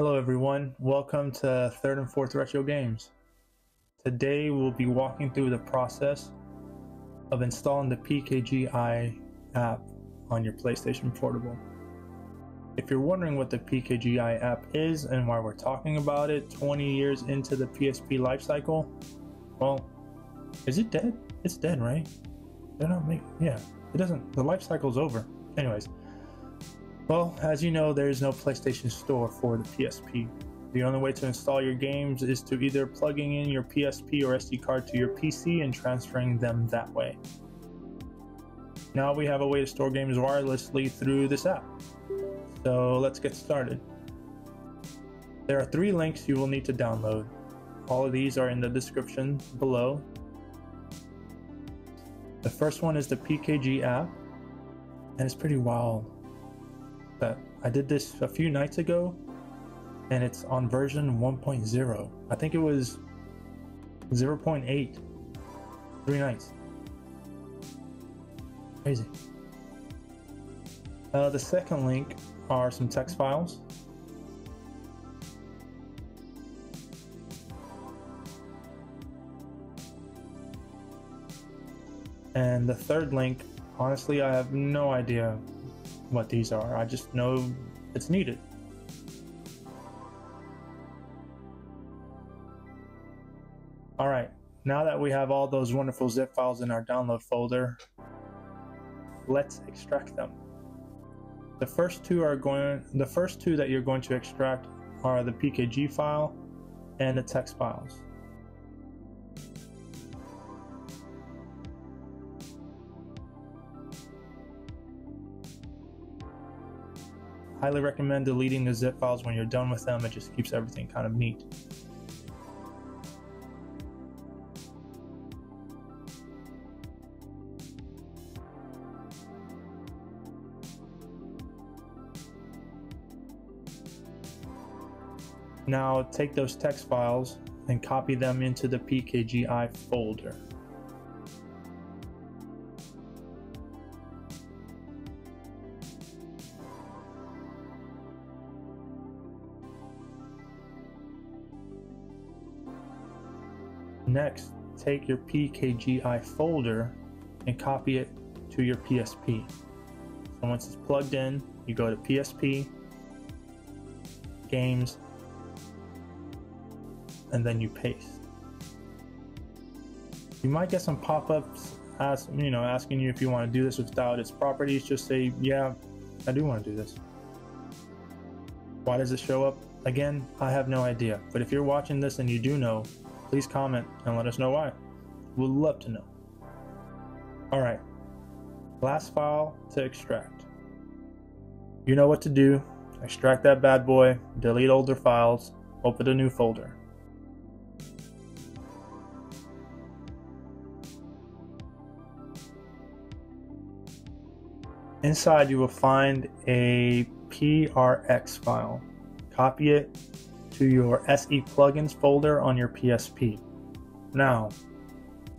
Hello everyone, welcome to 3rd and 4th Retro Games. Today we'll be walking through the process of installing the PKGI app on your PlayStation Portable. If you're wondering what the PKGI app is and why we're talking about it 20 years into the PSP lifecycle, well, is it dead? It's dead, right? They're not making, yeah, it doesn't, the lifecycle's over. Anyways. Well, as you know, there is no PlayStation Store for the PSP. The only way to install your games is to either plugging in your PSP or SD card to your PC and transferring them that way. Now we have a way to store games wirelessly through this app. So let's get started. There are three links you will need to download. All of these are in the description below. The first one is the PKG app, and it's pretty wild. That I did this a few nights ago and it's on version 1.0. I think it was 0.8, 3 nights. Crazy. The second link are some text files. And the third link, honestly, I have no idea what these are. I just know it's needed. All right, now that we have all those wonderful zip files in our download folder, let's extract them. The first two that you're going to extract are the PKG file and the text files. Highly recommend deleting the zip files when you're done with them. It just keeps everything kind of neat. Now take those text files and copy them into the PKGI folder. Next, take your PKGI folder and copy it to your PSP. So once it's plugged in, you go to PSP, Games, and then you paste. You might get some pop-ups asking you if you want to do this without its properties. Just say, yeah, I do want to do this. Why does it show up? Again, I have no idea. But if you're watching this and you do know, please comment and let us know why. We'd love to know. All right, last file to extract. You know what to do. Extract that bad boy, delete older files, open a new folder. Inside you will find a PRX file. Copy it to your SE plugins folder on your PSP. Now,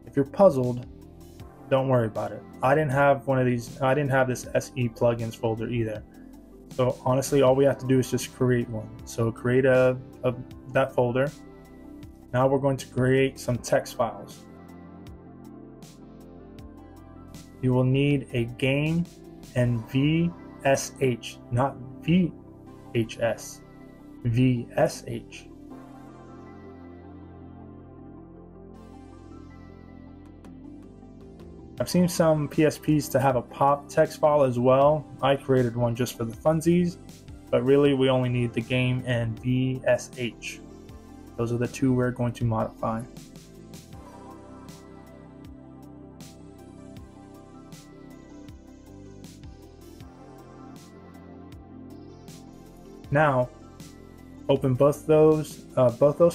if you're puzzled, don't worry about it. I didn't have this SE plugins folder either. So honestly, all we have to do is just create one. So create that folder. Now we're going to create some text files. You will need a game and VSH, not VHS. VSH. I've seen some PSPs to have a pop text file as well. I created one just for the funsies, but really we only need the game and VSH. Those are the two we're going to modify. Now, open both those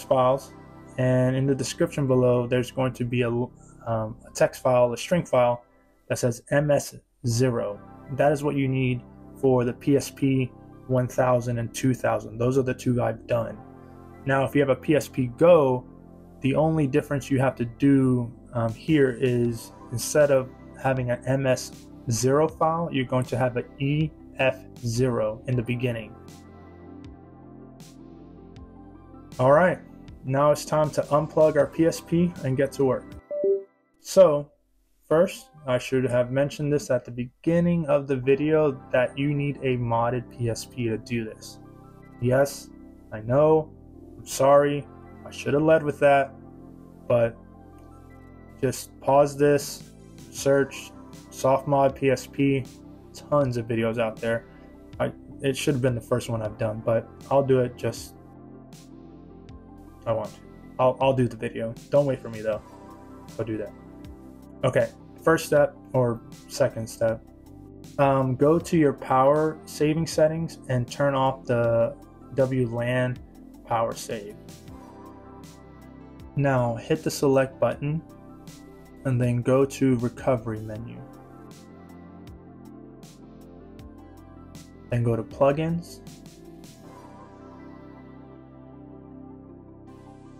files, and in the description below there's going to be a text file, a string file that says MS0. That is what you need for the PSP 1000 and 2000. Those are the two I've done. Now if you have a PSP Go, the only difference you have to do here is instead of having an MS0 file, you're going to have an EF0 in the beginning. All right, now it's time to unplug our PSP and get to work. So, first, I should have mentioned this at the beginning of the video that you need a modded PSP to do this. Yes, I know, I'm sorry, I should have led with that, but just pause this, search soft mod PSP, tons of videos out there. It should have been the first one I've done, but I'll do it just, I want to. I'll do the video. Don't wait for me though, I'll do that. Okay, first step or second step, go to your power saving settings and turn off the WLAN power save. Now hit the select button and then go to recovery menu. Then go to plugins.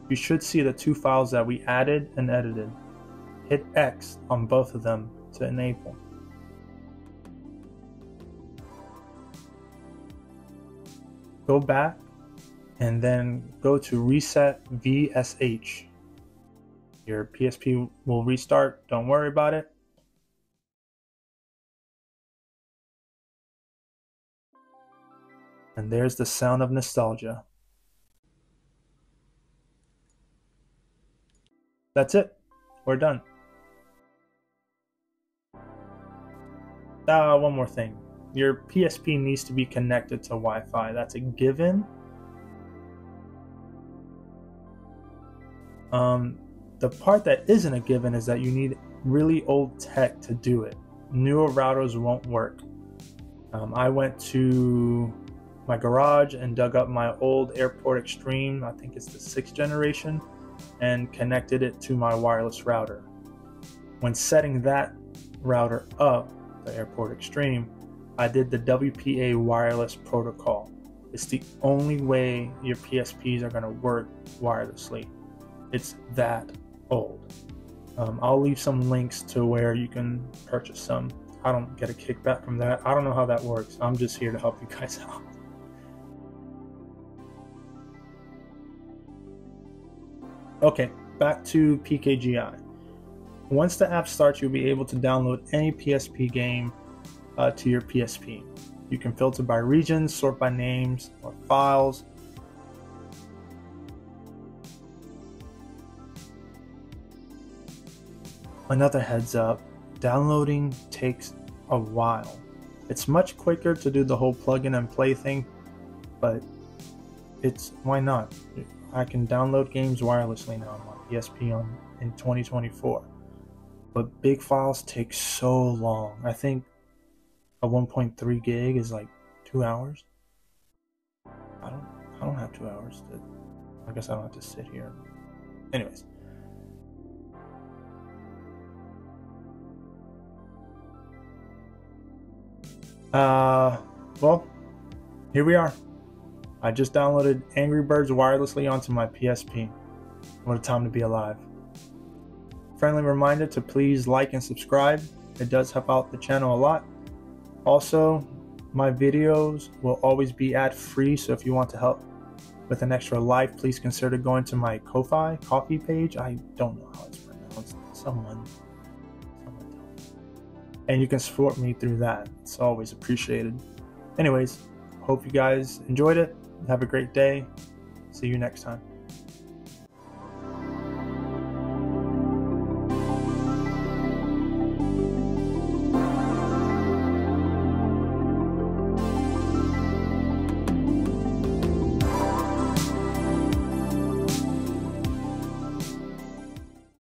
You should see the two files that we added and edited. Hit X on both of them to enable. Go back and then go to reset VSH. Your PSP will restart, don't worry about it. And there's the sound of nostalgia. That's it, we're done. One more thing. Your PSP needs to be connected to Wi-Fi, that's a given. The part that isn't a given is that you need really old tech to do it. Newer routers won't work. I went to my garage and dug up my old AirPort Extreme, I think it's the 6th generation, and connected it to my wireless router. When setting that router up, the AirPort Extreme, I did the WPA wireless protocol. It's the only way your PSPs are going to work wirelessly. It's that old. I'll leave some links to where you can purchase some. I don't get a kickback from that. I don't know how that works. I'm just here to help you guys out. Okay, back to PKGI. Once the app starts, you'll be able to download any PSP game to your PSP. You can filter by regions, sort by names or files. Another heads up, downloading takes a while. It's much quicker to do the whole plug in and play thing, but it's, why not? I can download games wirelessly now on my PSP in 2024. But big files take so long. I think a 1.3 gig is like 2 hours. I don't have 2 hours. I guess I don't have to sit here. Anyways. Well, here we are. I just downloaded Angry Birds wirelessly onto my PSP. What a time to be alive. Friendly reminder to please like and subscribe. It does help out the channel a lot. Also, my videos will always be ad-free, so if you want to help with an extra life, please consider going to my Ko-Fi, Ko-Fi page. I don't know how it's pronounced. Someone tell me. And you can support me through that. It's always appreciated. Anyways, hope you guys enjoyed it. Have a great day. See you next time.